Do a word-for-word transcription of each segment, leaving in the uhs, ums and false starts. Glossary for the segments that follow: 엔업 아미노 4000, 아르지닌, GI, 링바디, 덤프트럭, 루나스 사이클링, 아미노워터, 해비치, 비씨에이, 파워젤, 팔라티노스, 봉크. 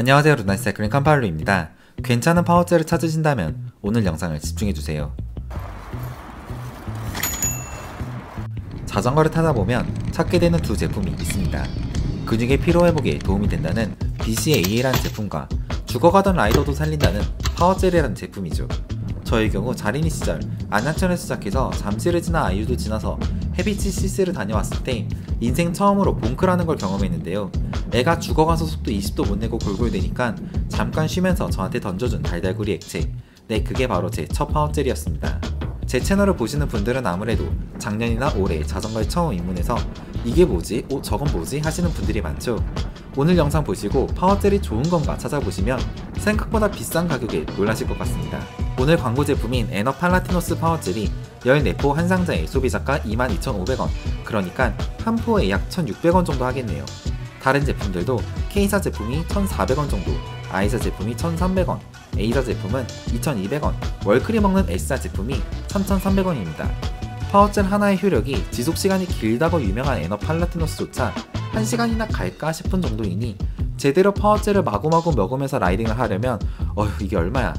안녕하세요, 루나스 사이클링 캄파울루입니다. 괜찮은 파워젤을 찾으신다면 오늘 영상을 집중해주세요. 자전거를 타다보면 찾게 되는 두 제품이 있습니다. 근육의 피로회복에 도움이 된다는 비씨에이에이라는 제품과 죽어가던 라이더도 살린다는 파워젤이라는 제품이죠. 저의 경우 자린이 시절 안양천에서 시작해서 잠실을 지나 아이유도 지나서 해비치 씨씨를 다녀왔을 때 인생 처음으로 봉크라는 걸 경험했는데요. 애가 죽어가서 속도 이십도 못 내고 골골대니까 잠깐 쉬면서 저한테 던져준 달달구리 액체, 네, 그게 바로 제 첫 파워젤이었습니다. 제 채널을 보시는 분들은 아무래도 작년이나 올해 자전거에 처음 입문해서 이게 뭐지? 오, 저건 뭐지? 하시는 분들이 많죠. 오늘 영상 보시고 파워젤이 좋은 건가 찾아보시면 생각보다 비싼 가격에 놀라실 것 같습니다. 오늘 광고 제품인 엔업 팔라티노스 파워젤이 십사 포 한 상자에 소비자가 이만 이천오백 원, 그러니까 한 포에 약 천육백 원 정도 하겠네요. 다른 제품들도 K사 제품이 천사백 원 정도, I사 제품이 천삼백 원, A사 제품은 이천이백 원, 월클이 먹는 S사 제품이 삼천삼백 원입니다. 파워젤 하나의 효력이 지속시간이 길다고 유명한 엔업 팔라티노스조차 한 시간이나 갈까 싶은 정도이니 제대로 파워젤을 마구마구 먹으면서 라이딩을 하려면 어휴, 이게 얼마야.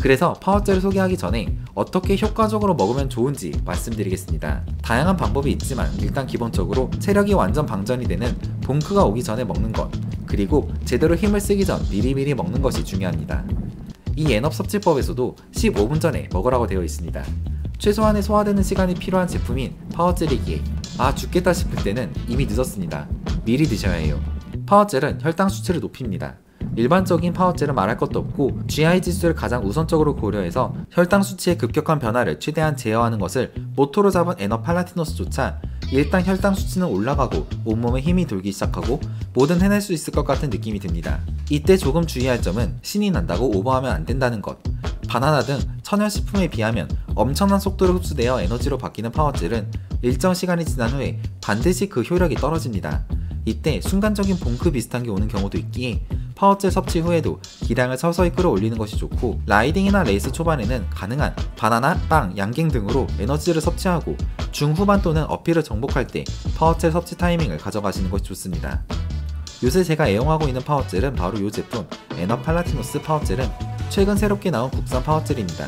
그래서 파워젤을 소개하기 전에 어떻게 효과적으로 먹으면 좋은지 말씀드리겠습니다. 다양한 방법이 있지만 일단 기본적으로 체력이 완전 방전이 되는 봉크가 오기 전에 먹는 것, 그리고 제대로 힘을 쓰기 전 미리미리 먹는 것이 중요합니다. 이 엔업 섭취법에서도 십오 분 전에 먹으라고 되어 있습니다. 최소한의 소화되는 시간이 필요한 제품인 파워젤이기에 아, 죽겠다 싶을 때는 이미 늦었습니다. 미리 드셔야 해요. 파워젤은 혈당 수치를 높입니다. 일반적인 파워젤은 말할 것도 없고 지아이 지수를 가장 우선적으로 고려해서 혈당 수치의 급격한 변화를 최대한 제어하는 것을 모토로 잡은 엔업 팔라티노스조차 일단 혈당 수치는 올라가고 온몸에 힘이 돌기 시작하고 뭐든 해낼 수 있을 것 같은 느낌이 듭니다. 이때 조금 주의할 점은 신이 난다고 오버하면 안 된다는 것. 바나나 등 천연식품에 비하면 엄청난 속도로 흡수되어 에너지로 바뀌는 파워젤은 일정 시간이 지난 후에 반드시 그 효력이 떨어집니다. 이때 순간적인 봉크 비슷한 게 오는 경우도 있기에 파워젤 섭취 후에도 기량을 서서히 끌어올리는 것이 좋고 라이딩이나 레이스 초반에는 가능한 바나나, 빵, 양갱 등으로 에너지를 섭취하고 중후반 또는 어필을 정복할 때 파워젤 섭취 타이밍을 가져가시는 것이 좋습니다. 요새 제가 애용하고 있는 파워젤은 바로 이 제품 엔업 팔라티노스 파워젤은 최근 새롭게 나온 국산 파워젤입니다.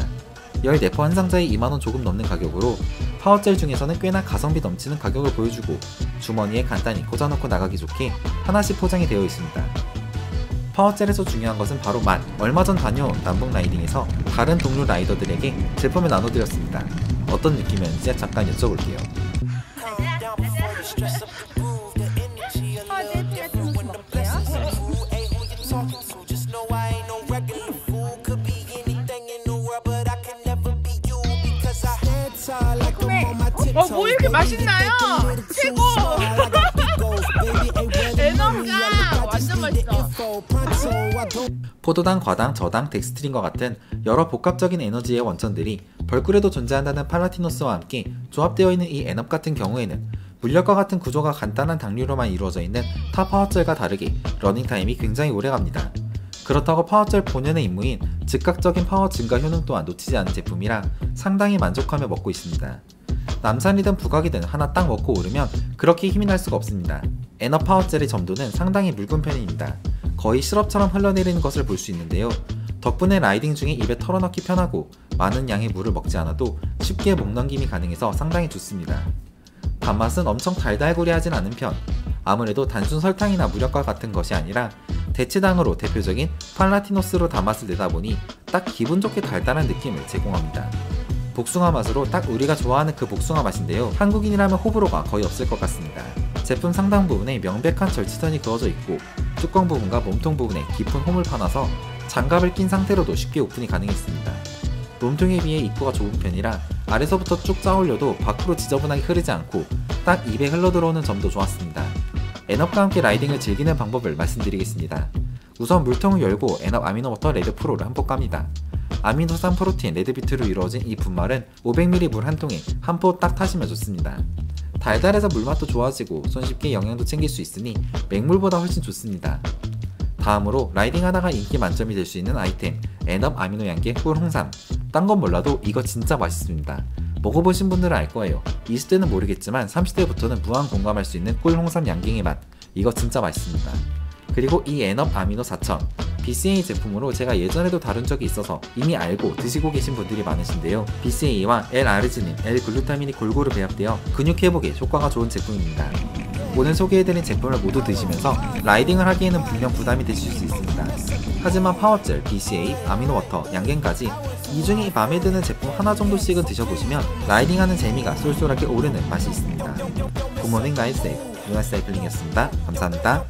십사 포 한 상자에 이만 원 조금 넘는 가격으로 파워젤 중에서는 꽤나 가성비 넘치는 가격을 보여주고 주머니에 간단히 꽂아놓고 나가기 좋게 하나씩 포장이 되어 있습니다. 파워젤에서 중요한 것은 바로 맛. 얼마 전 다녀온 남북 라이딩에서 다른 동료 라이더들에게 제품을 나눠드렸습니다. 어떤 느낌이었는지 잠깐 여쭤볼게요. 어, 뭐 이렇게 맛있나요? 최고! 에너가 완전 맛있어. 포도당, 과당, 저당, 덱스트린과 같은 여러 복합적인 에너지의 원천들이 벌꿀에도 존재한다는 팔라티노스와 함께 조합되어 있는 이 엔업 같은 경우에는 물엿과 같은 구조가 간단한 당류로만 이루어져 있는 타 파워젤과 다르게 러닝타임이 굉장히 오래갑니다. 그렇다고 파워젤 본연의 임무인 즉각적인 파워 증가 효능 또한 놓치지 않은 제품이라 상당히 만족하며 먹고 있습니다. 남산이든 북악이든 하나 딱 먹고 오르면 그렇게 힘이 날 수가 없습니다. 엔업 파워젤의 점도는 상당히 묽은 편입니다. 거의 시럽처럼 흘러내리는 것을 볼 수 있는데요. 덕분에 라이딩 중에 입에 털어넣기 편하고 많은 양의 물을 먹지 않아도 쉽게 목 넘김이 가능해서 상당히 좋습니다. 단맛은 엄청 달달구리하진 않은 편, 아무래도 단순 설탕이나 무력과 같은 것이 아니라 대체당으로 대표적인 팔라티노스로 단맛을 내다보니 딱 기분 좋게 달달한 느낌을 제공합니다. 복숭아 맛으로 딱 우리가 좋아하는 그 복숭아 맛인데요. 한국인이라면 호불호가 거의 없을 것 같습니다. 제품 상당 부분에 명백한 절취선이 그어져 있고 뚜껑 부분과 몸통 부분에 깊은 홈을 파놔서 장갑을 낀 상태로도 쉽게 오픈이 가능했습니다. 몸통에 비해 입구가 좁은 편이라 아래서부터 쭉 짜올려도 밖으로 지저분하게 흐르지 않고 딱 입에 흘러들어오는 점도 좋았습니다. 엔업과 함께 라이딩을 즐기는 방법을 말씀드리겠습니다. 우선 물통을 열고 엔업 아미노 워터 레드 프로를 한포 깝니다. 아미노산 프로틴 레드비트로 이루어진 이 분말은 오백 밀리리터 물 한 통에 한 포 딱 타시면 좋습니다. 달달해서 물맛도 좋아지고 손쉽게 영양도 챙길 수 있으니 맹물보다 훨씬 좋습니다. 다음으로 라이딩하다가 인기 만점이 될 수 있는 아이템 엔업 아미노 양계 꿀 홍삼. 딴 건 몰라도 이거 진짜 맛있습니다. 먹어보신 분들은 알 거예요. 이십 대는 모르겠지만 삼십 대부터는 무한 공감할 수 있는 꿀 홍삼 양갱의 맛. 이거 진짜 맛있습니다. 그리고 이 엔업 아미노 사천 비씨에이 제품으로 제가 예전에도 다룬 적이 있어서 이미 알고 드시고 계신 분들이 많으신데요. 비씨에이와 엘 아르지닌, 엘 글루타민이 골고루 배합되어 근육 회복에 효과가 좋은 제품입니다. 오늘 소개해드린 제품을 모두 드시면서 라이딩을 하기에는 분명 부담이 되실 수 있습니다. 하지만 파워젤, 비씨에이, 아미노워터, 양갱까지 이 중에 마음에 드는 제품 하나 정도씩은 드셔보시면 라이딩하는 재미가 쏠쏠하게 오르는 맛이 있습니다. 굿모닝 라이프세이브, 루나스 사이클링이었습니다. 감사합니다.